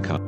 icon.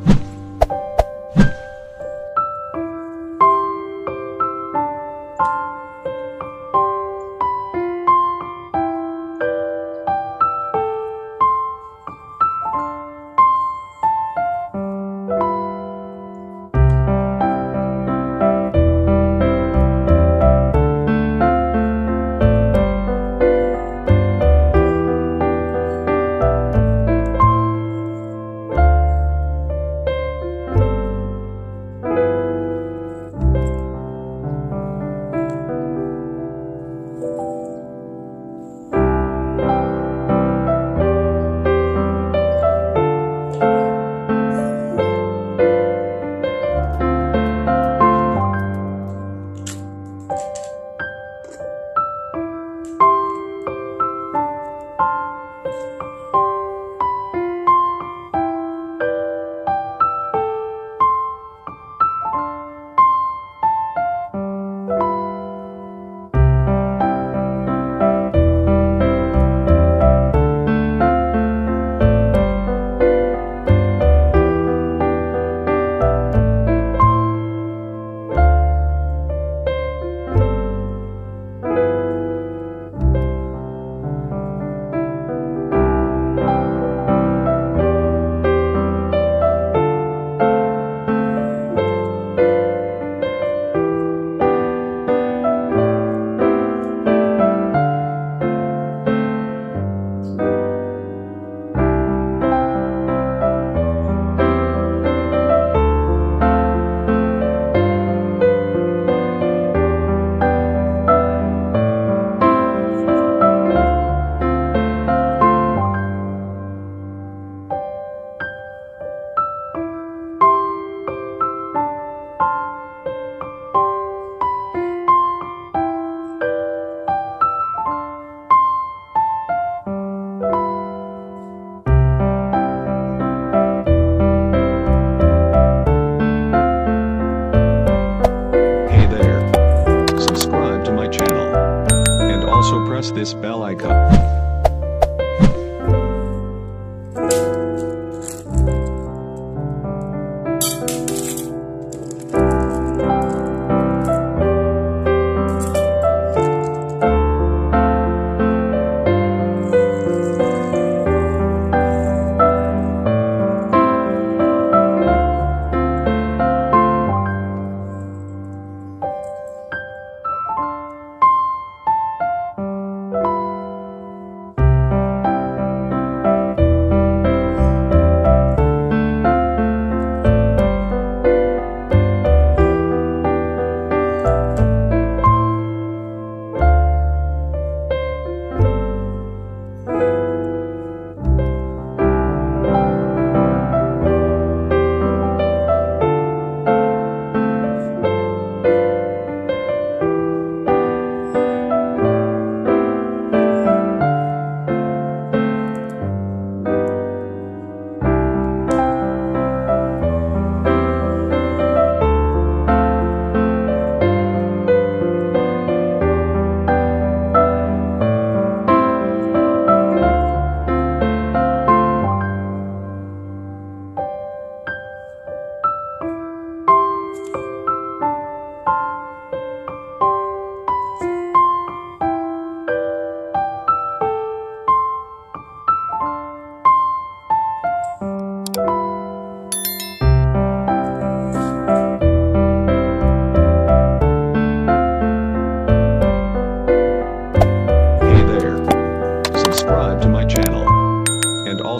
Also press this bell icon.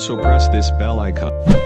Also press this bell icon.